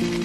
And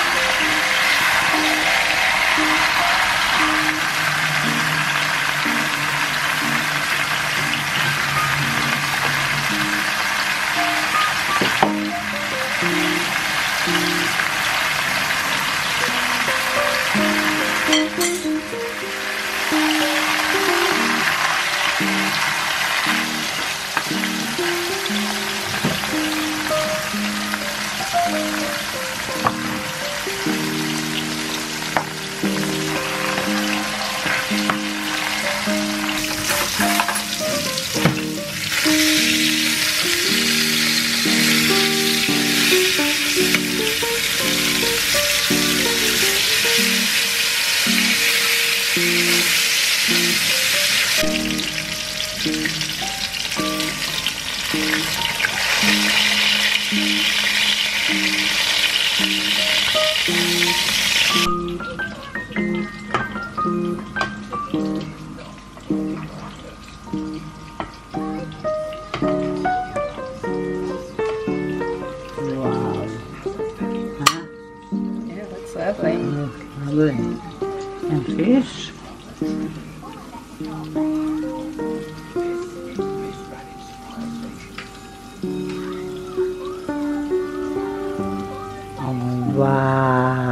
fish. Oh, wow.